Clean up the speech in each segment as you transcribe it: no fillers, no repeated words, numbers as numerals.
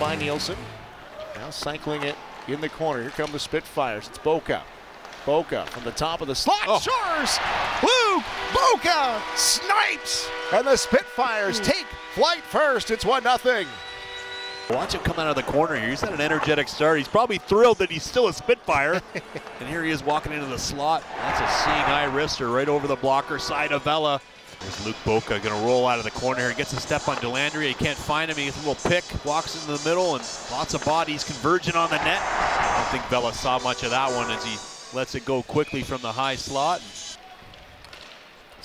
by Nielsen. Now cycling it in the corner. Here come the Spitfires. It's Boka. Boka from the top of the slot. Oh. Shores! Luke Boka snipes! And the Spitfires take flight first. It's 1-0. Watch him come out of the corner here. He's had an energetic start. He's probably thrilled that he's still a Spitfire. And here he is walking into the slot. That's a seeing eye wrister right over the blocker side of Vella. There's Luke Boka going to roll out of the corner here. He gets a step on Delandria. He can't find him. He gets a little pick, walks into the middle, and lots of bodies converging on the net. I don't think Vella saw much of that one as he lets it go quickly from the high slot.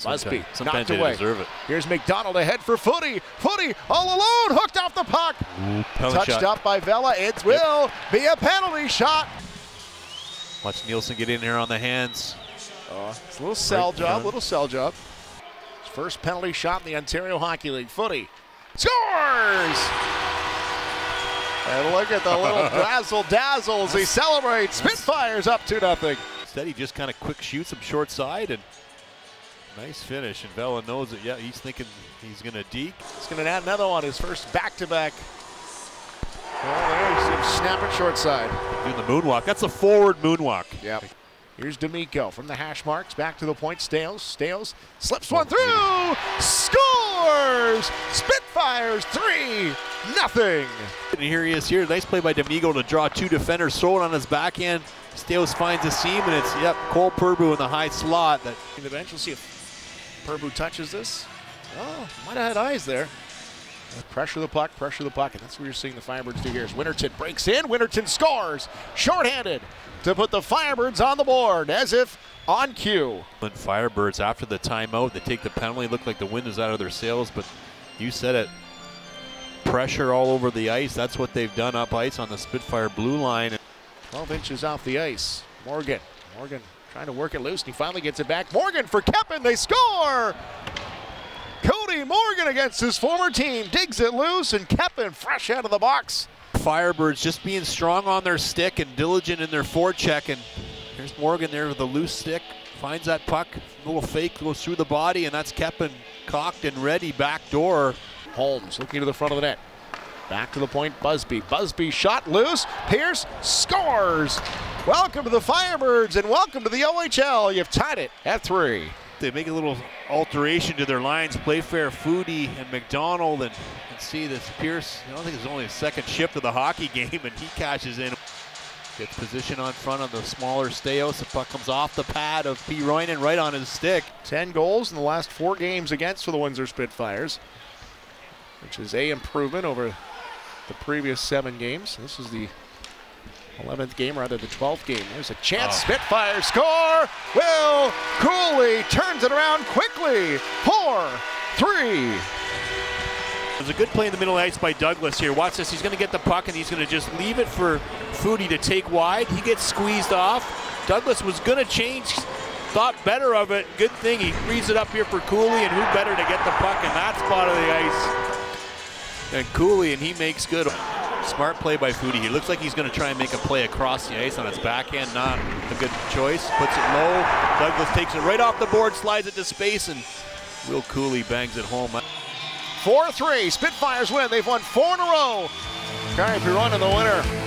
Busby knocked away. Deserve it. Here's McDonald ahead for Foudy. Foudy all alone, hooked off the puck. Touched up by Vella. It will be a penalty shot. Watch Nielsen get in here on the hands. It's a little sell job, little sell job. His first penalty shot in the Ontario Hockey League. Foudy scores! And look at the little dazzles. He celebrates. Spitfires up 2-0. Instead, he just kind of quick shoots him short side and nice finish. And Vella knows it. Yeah, he's thinking he's going to deke. He's going to add another one. His first back-to-back. Oh, there he's snapping short side. Doing the moonwalk. That's a forward moonwalk. Yep. Here's D'Amico from the hash marks. Back to the point. Stales. Stales slips one through. Scores! Spitfires 3-0. And here he is here. Nice play by D'Amico to draw two defenders. Throw it on his backhand. Staios finds a seam, and it's, Cole Purbu in the high slot. That in the bench, we'll see if Purbu touches this. Oh, might have had eyes there. Pressure the puck, and that's what you're seeing the Firebirds do here. As Winterton breaks in, Winterton scores, shorthanded to put the Firebirds on the board, as if on cue. But Firebirds, after the timeout, they take the penalty. Looked like the wind is out of their sails, but you said it. Pressure all over the ice. That's what they've done up ice on the Spitfire blue line. 12 inches off the ice. Morgan trying to work it loose, and he finally gets it back. Morgan for Keppen. They score! Morgan against his former team, digs it loose, and Keppen fresh out of the box. Firebirds just being strong on their stick and diligent in their forecheck, and here's Morgan there with a loose stick, finds that puck, a little fake, goes through the body, and that's Keppen cocked and ready, back door. Holmes looking to the front of the net. Back to the point, Busby. Busby shot loose, Pierce scores. Welcome to the Firebirds and welcome to the OHL. You've tied it at 3. They make a little alteration to their lines. Playfair, Foudy, and McDonald. And you can see this Pierce, I don't think it's only a second shift of the hockey game, and he cashes in. Gets position on front of the smaller Staios. The puck comes off the pad of P. Roynan right on his stick. 10 goals in the last 4 games against for the Windsor Spitfires, which is an improvement over the previous 7 games. This is the 11th game, or rather the 12th game. There's a chance. Spitfire score. Will Cuylle turns it around quickly. 4-3. There's a good play in the middle ice by Douglas here. Watch this. He's going to get the puck, and he's going to just leave it for Foudy to take wide. He gets squeezed off. Douglas was going to change, thought better of it. Good thing he frees it up here for Cuylle, and who better to get the puck in that spot of the ice than Cuylle, and he makes good. Smart play by Foudy. He looks like he's going to try and make a play across the ice on his backhand. Not a good choice. Puts it low. Douglas takes it right off the board, slides it to space, and Will Cuylle bangs it home. 4-3. Spitfires win. They've won 4 in a row. Gary Piron in the winner.